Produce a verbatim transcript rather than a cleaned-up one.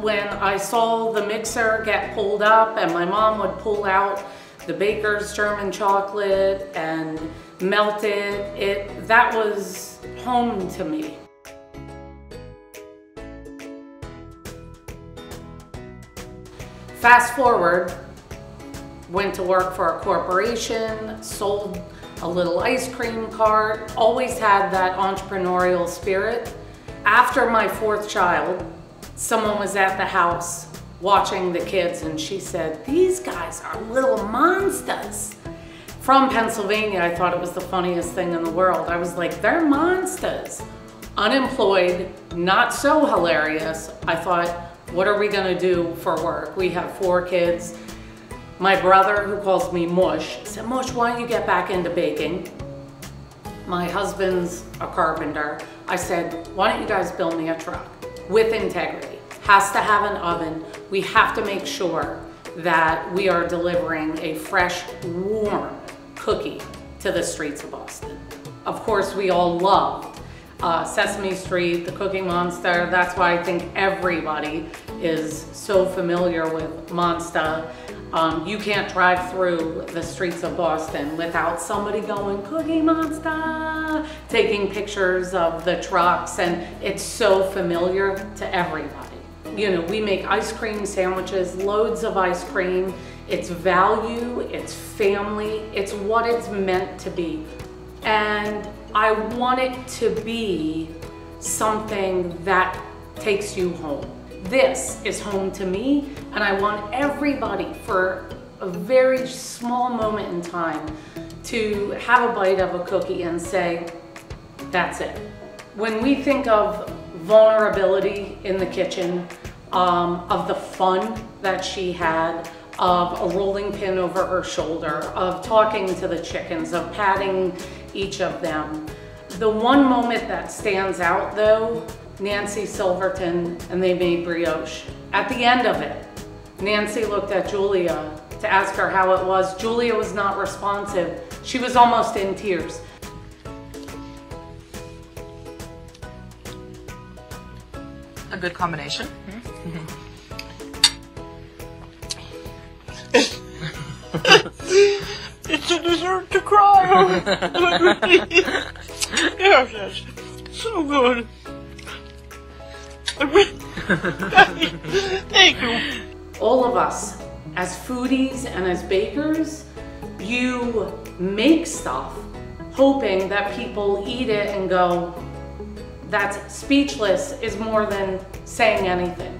When I saw the mixer get pulled up and my mom would pull out the baker's German chocolate and melt it, it that was home to me. Fast forward, went to work for a corporation, sold a little ice cream cart, always had that entrepreneurial spirit. After my fourth child, someone was at the house watching the kids and she said, "These guys are little monsters." From Pennsylvania, I thought it was the funniest thing in the world. I was like, they're monsters. Unemployed, not so hilarious. I thought, what are we gonna do for work? We have four kids. My brother, who calls me Mush, said, "Mush, why don't you get back into baking? My husband's a carpenter." I said, "Why don't you guys build me a truck with integrity? Has to have an oven. We have to make sure that we are delivering a fresh, warm cookie to the streets of Boston." Of course, we all loved uh, Sesame Street, the Cookie Monstah. That's why I think everybody is so familiar with Monstah. Um, you can't drive through the streets of Boston without somebody going, "Cookie Monstah," taking pictures of the trucks, and it's so familiar to everybody. You know, we make ice cream sandwiches, loads of ice cream. It's value, it's family, it's what it's meant to be. And I want it to be something that takes you home. This is home to me, and I want everybody for a very small moment in time to have a bite of a cookie and say, that's it. When we think of vulnerability in the kitchen, um, of the fun that she had, of a rolling pin over her shoulder, of talking to the chickens, of patting each of them. The one moment that stands out though, Nancy Silverton and they made brioche. At the end of it, Nancy looked at Julia to ask her how it was. Julia was not responsive. She was almost in tears. A good combination. Mm-hmm. it's, it's a dessert to cry over. Yes, yes. So good. Thank you. All of us, as foodies and as bakers, you make stuff hoping that people eat it and go, that's speechless is more than saying anything.